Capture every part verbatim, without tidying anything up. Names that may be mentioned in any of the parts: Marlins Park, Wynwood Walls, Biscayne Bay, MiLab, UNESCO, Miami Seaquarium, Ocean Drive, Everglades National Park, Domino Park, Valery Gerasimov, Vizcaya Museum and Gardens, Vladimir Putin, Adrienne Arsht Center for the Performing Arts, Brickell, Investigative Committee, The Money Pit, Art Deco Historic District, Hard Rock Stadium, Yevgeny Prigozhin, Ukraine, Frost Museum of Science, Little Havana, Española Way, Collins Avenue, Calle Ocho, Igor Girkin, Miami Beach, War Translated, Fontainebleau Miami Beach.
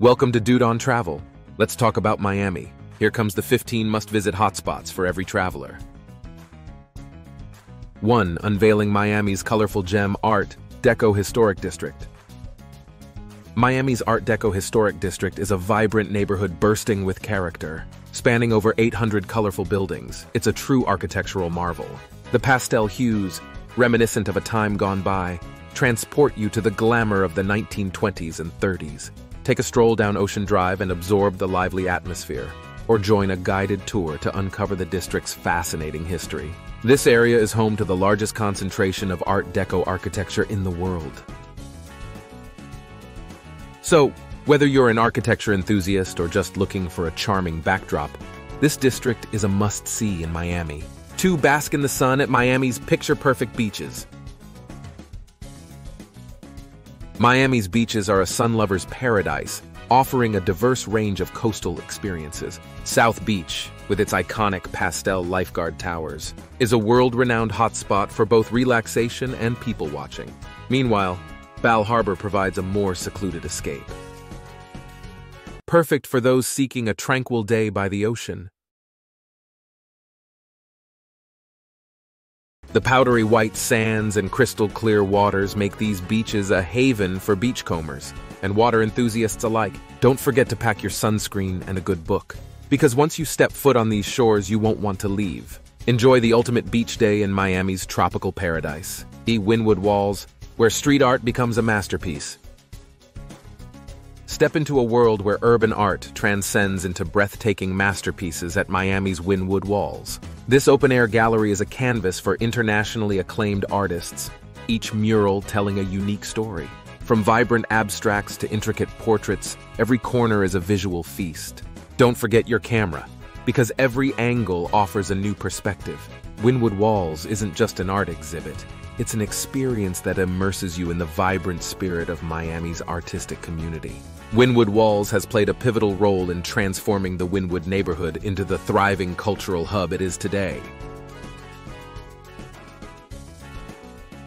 Welcome to Dude on Travel. Let's talk about Miami. Here comes the fifteen must-visit hotspots for every traveler. one. Unveiling Miami's colorful gem, Art Deco Historic District. Miami's Art Deco Historic District is a vibrant neighborhood bursting with character. Spanning over eight hundred colorful buildings, it's a true architectural marvel. The pastel hues, reminiscent of a time gone by, transport you to the glamour of the nineteen twenties and thirties. Take a stroll down Ocean Drive and absorb the lively atmosphere, or join a guided tour to uncover the district's fascinating history. This area is home to the largest concentration of Art Deco architecture in the world. So, whether you're an architecture enthusiast or just looking for a charming backdrop, this district is a must-see in Miami. two. Bask in the sun at Miami's picture-perfect beaches. Miami's beaches are a sun-lover's paradise, offering a diverse range of coastal experiences. South Beach, with its iconic pastel lifeguard towers, is a world-renowned hotspot for both relaxation and people-watching. Meanwhile, Bal Harbour provides a more secluded escape, perfect for those seeking a tranquil day by the ocean. The powdery white sands and crystal-clear waters make these beaches a haven for beachcombers and water enthusiasts alike. Don't forget to pack your sunscreen and a good book, because once you step foot on these shores, you won't want to leave. Enjoy the ultimate beach day in Miami's tropical paradise. The Wynwood Walls, where street art becomes a masterpiece. Step into a world where urban art transcends into breathtaking masterpieces at Miami's Wynwood Walls. This open-air gallery is a canvas for internationally acclaimed artists, each mural telling a unique story. From vibrant abstracts to intricate portraits, every corner is a visual feast. Don't forget your camera, because every angle offers a new perspective. Wynwood Walls isn't just an art exhibit, it's an experience that immerses you in the vibrant spirit of Miami's artistic community. Wynwood Walls has played a pivotal role in transforming the Wynwood neighborhood into the thriving cultural hub it is today.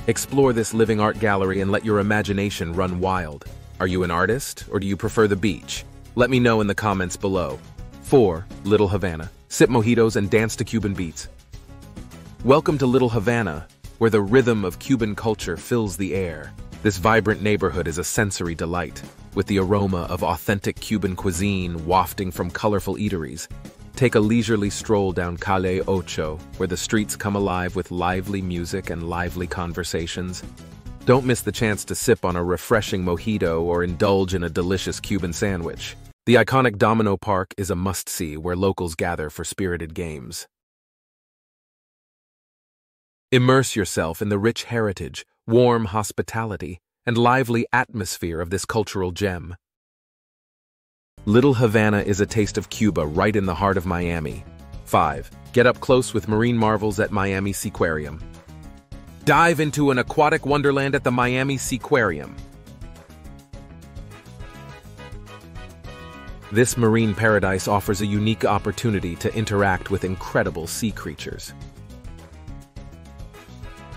Explore this living art gallery and let your imagination run wild. Are you an artist, or do you prefer the beach? Let me know in the comments below. four. Little Havana. Sip mojitos and dance to Cuban beats. Welcome to Little Havana, where the rhythm of Cuban culture fills the air. This vibrant neighborhood is a sensory delight, with the aroma of authentic Cuban cuisine wafting from colorful eateries. Take a leisurely stroll down Calle Ocho, where the streets come alive with lively music and lively conversations. Don't miss the chance to sip on a refreshing mojito or indulge in a delicious Cuban sandwich. The iconic Domino Park is a must-see, where locals gather for spirited games. Immerse yourself in the rich heritage, warm hospitality, and lively atmosphere of this cultural gem. Little Havana is a taste of Cuba right in the heart of Miami. five. Get up close with marine marvels at Miami Seaquarium. Dive into an aquatic wonderland at the Miami Seaquarium. This marine paradise offers a unique opportunity to interact with incredible sea creatures.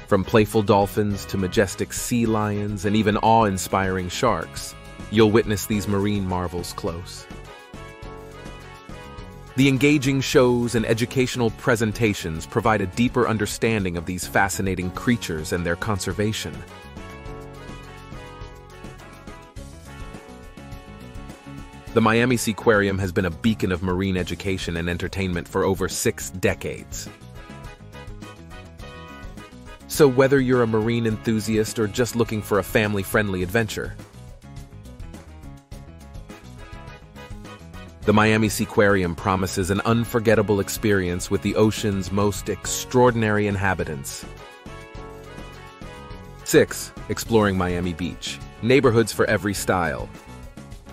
From playful dolphins to majestic sea lions and even awe-inspiring sharks, you'll witness these marine marvels close. The engaging shows and educational presentations provide a deeper understanding of these fascinating creatures and their conservation. The Miami Seaquarium has been a beacon of marine education and entertainment for over six decades. So whether you're a marine enthusiast or just looking for a family-friendly adventure, the Miami Seaquarium promises an unforgettable experience with the ocean's most extraordinary inhabitants. six. Exploring Miami Beach. Neighborhoods for every style.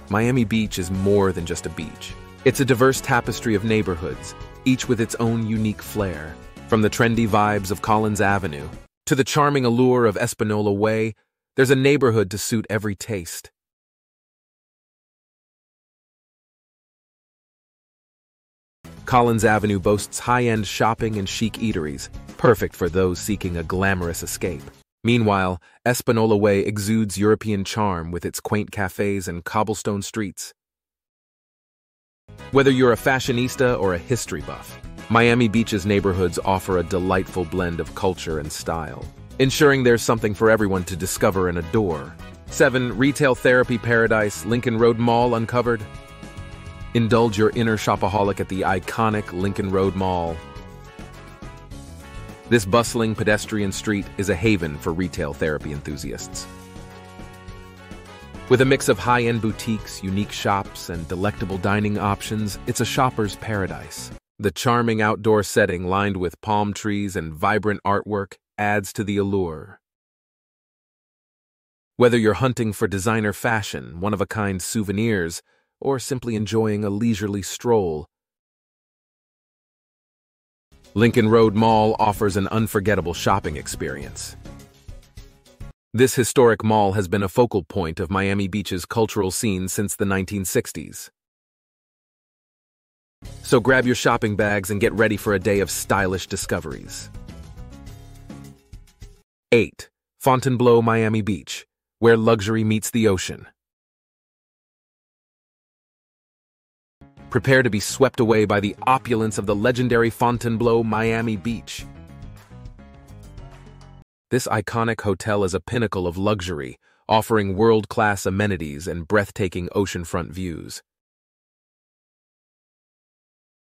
Miami Beach is more than just a beach. It's a diverse tapestry of neighborhoods, each with its own unique flair. From the trendy vibes of Collins Avenue to the charming allure of Española Way, there's a neighborhood to suit every taste. Collins Avenue boasts high-end shopping and chic eateries, perfect for those seeking a glamorous escape. Meanwhile, Española Way exudes European charm with its quaint cafes and cobblestone streets. Whether you're a fashionista or a history buff, Miami Beach's neighborhoods offer a delightful blend of culture and style, ensuring there's something for everyone to discover and adore. seven Retail Therapy Paradise, Lincoln Road Mall Uncovered. Indulge your inner shopaholic at the iconic Lincoln Road Mall. This bustling pedestrian street is a haven for retail therapy enthusiasts. With a mix of high-end boutiques, unique shops, and delectable dining options, it's a shopper's paradise. The charming outdoor setting lined with palm trees and vibrant artwork adds to the allure. Whether you're hunting for designer fashion, one-of-a-kind souvenirs, or simply enjoying a leisurely stroll, Lincoln Road Mall offers an unforgettable shopping experience. This historic mall has been a focal point of Miami Beach's cultural scene since the nineteen sixties. So grab your shopping bags and get ready for a day of stylish discoveries. eight Fontainebleau Miami Beach, where luxury meets the ocean. Prepare to be swept away by the opulence of the legendary Fontainebleau Miami Beach. This iconic hotel is a pinnacle of luxury, offering world-class amenities and breathtaking oceanfront views.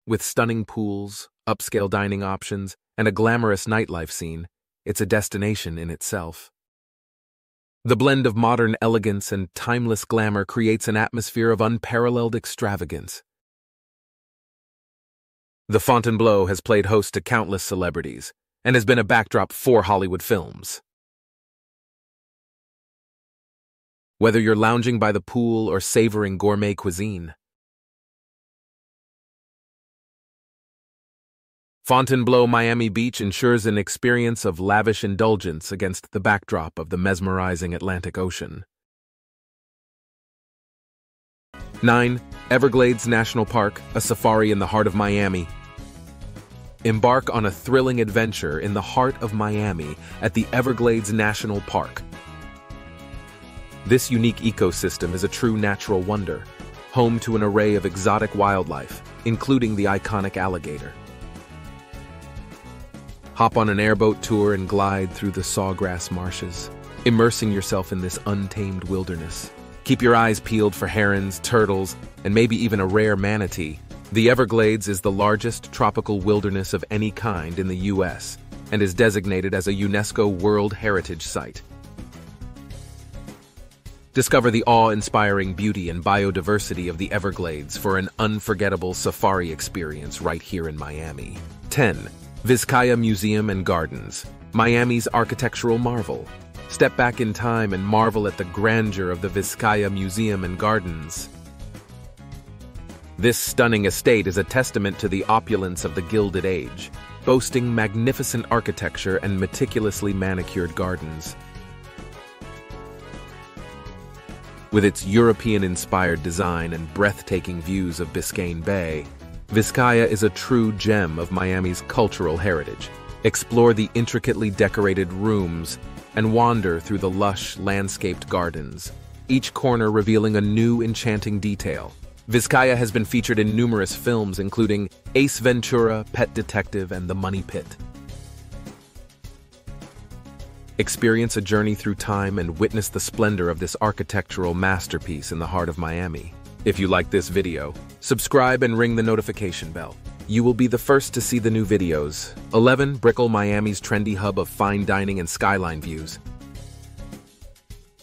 With stunning pools, upscale dining options, and a glamorous nightlife scene, it's a destination in itself. The blend of modern elegance and timeless glamour creates an atmosphere of unparalleled extravagance. The Fontainebleau has played host to countless celebrities and has been a backdrop for Hollywood films. Whether you're lounging by the pool or savoring gourmet cuisine, Fontainebleau Miami Beach ensures an experience of lavish indulgence against the backdrop of the mesmerizing Atlantic Ocean. nine Everglades National Park, a safari in the heart of Miami. Embark on a thrilling adventure in the heart of Miami at the Everglades National Park. This unique ecosystem is a true natural wonder, home to an array of exotic wildlife, including the iconic alligator. Hop on an airboat tour and glide through the sawgrass marshes, immersing yourself in this untamed wilderness. Keep your eyes peeled for herons, turtles, and maybe even a rare manatee. The Everglades is the largest tropical wilderness of any kind in the U S and is designated as a UNESCO World Heritage Site. Discover the awe-inspiring beauty and biodiversity of the Everglades for an unforgettable safari experience right here in Miami. ten Vizcaya Museum and Gardens, Miami's architectural marvel. Step back in time and marvel at the grandeur of the Vizcaya Museum and Gardens. This stunning estate is a testament to the opulence of the Gilded Age, boasting magnificent architecture and meticulously manicured gardens. With its European-inspired design and breathtaking views of Biscayne Bay, Vizcaya is a true gem of Miami's cultural heritage. Explore the intricately decorated rooms and wander through the lush, landscaped gardens, each corner revealing a new, enchanting detail. Vizcaya has been featured in numerous films, including Ace Ventura, Pet Detective, and The Money Pit. Experience a journey through time and witness the splendor of this architectural masterpiece in the heart of Miami. If you like this video, subscribe and ring the notification bell. You will be the first to see the new videos. eleven Brickell, Miami's trendy hub of fine dining and skyline views.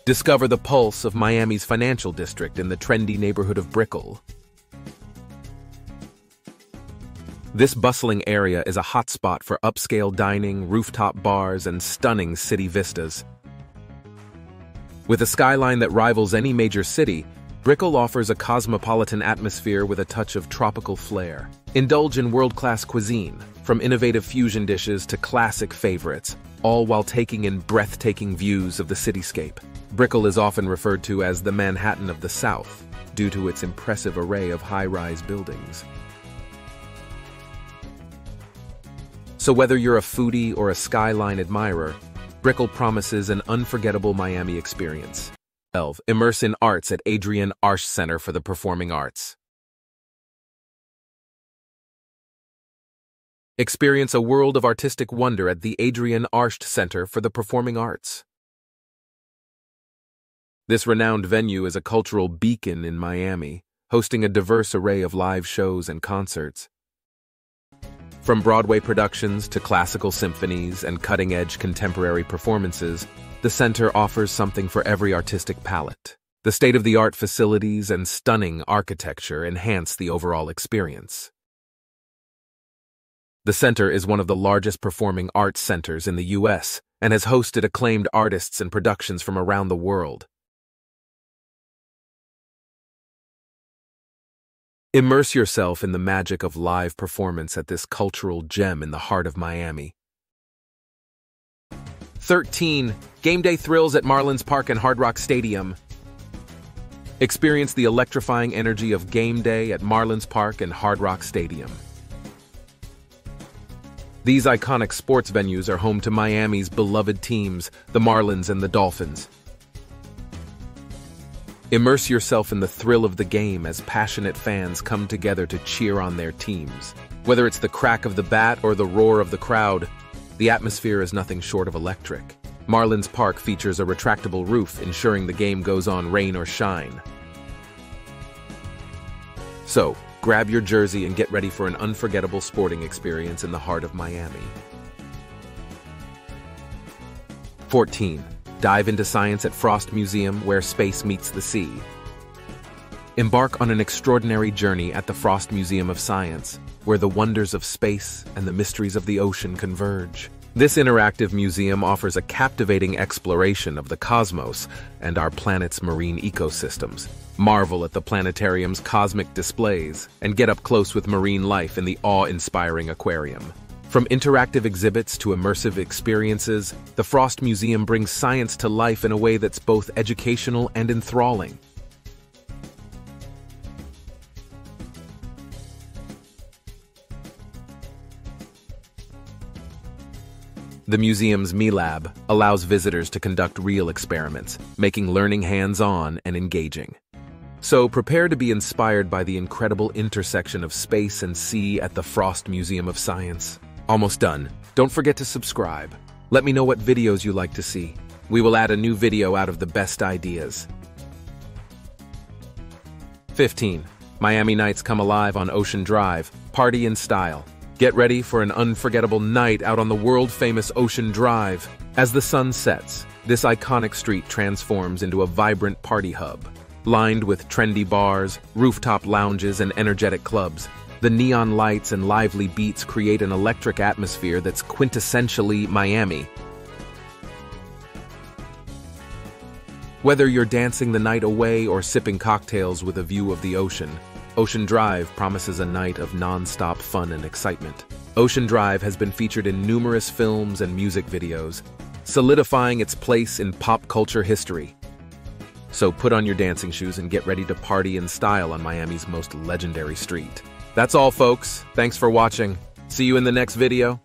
Discover the pulse of Miami's financial district in the trendy neighborhood of Brickell. This bustling area is a hotspot for upscale dining, rooftop bars, and stunning city vistas. With a skyline that rivals any major city, Brickell offers a cosmopolitan atmosphere with a touch of tropical flair. Indulge in world-class cuisine, from innovative fusion dishes to classic favorites, all while taking in breathtaking views of the cityscape. Brickell is often referred to as the Manhattan of the South due to its impressive array of high-rise buildings. So whether you're a foodie or a skyline admirer, Brickell promises an unforgettable Miami experience. twelve Immerse in Arts at Adrienne Arsht Center for the Performing Arts. Experience a world of artistic wonder at the Adrienne Arsht Center for the Performing Arts. This renowned venue is a cultural beacon in Miami, hosting a diverse array of live shows and concerts. From Broadway productions to classical symphonies and cutting-edge contemporary performances, the center offers something for every artistic palette. The state-of-the-art facilities and stunning architecture enhance the overall experience. The center is one of the largest performing arts centers in the U S and has hosted acclaimed artists and productions from around the world. Immerse yourself in the magic of live performance at this cultural gem in the heart of Miami. thirteen. Game Day Thrills at Marlins Park and Hard Rock Stadium. Experience the electrifying energy of game day at Marlins Park and Hard Rock Stadium. These iconic sports venues are home to Miami's beloved teams, the Marlins and the Dolphins. Immerse yourself in the thrill of the game as passionate fans come together to cheer on their teams. Whether it's the crack of the bat or the roar of the crowd, the atmosphere is nothing short of electric. Marlins Park features a retractable roof, ensuring the game goes on rain or shine. So, grab your jersey and get ready for an unforgettable sporting experience in the heart of Miami. fourteen. Dive into science at Frost Museum, where space meets the sea. Embark on an extraordinary journey at the Frost Museum of Science, where the wonders of space and the mysteries of the ocean converge. This interactive museum offers a captivating exploration of the cosmos and our planet's marine ecosystems. Marvel at the planetarium's cosmic displays and get up close with marine life in the awe-inspiring aquarium. From interactive exhibits to immersive experiences, the Frost Museum brings science to life in a way that's both educational and enthralling. The museum's MiLab allows visitors to conduct real experiments, making learning hands-on and engaging. So prepare to be inspired by the incredible intersection of space and sea at the Frost Museum of Science. Almost done. Don't forget to subscribe. Let me know what videos you like to see. We will add a new video out of the best ideas. fifteen. Miami nights come alive on Ocean Drive. Party in style. Get ready for an unforgettable night out on the world-famous Ocean Drive. As the sun sets, this iconic street transforms into a vibrant party hub. Lined with trendy bars, rooftop lounges, and energetic clubs, the neon lights and lively beats create an electric atmosphere that's quintessentially Miami. Whether you're dancing the night away or sipping cocktails with a view of the ocean, Ocean Drive promises a night of non-stop fun and excitement. Ocean Drive has been featured in numerous films and music videos, solidifying its place in pop culture history. So put on your dancing shoes and get ready to party in style on Miami's most legendary street. That's all, folks. Thanks for watching. See you in the next video.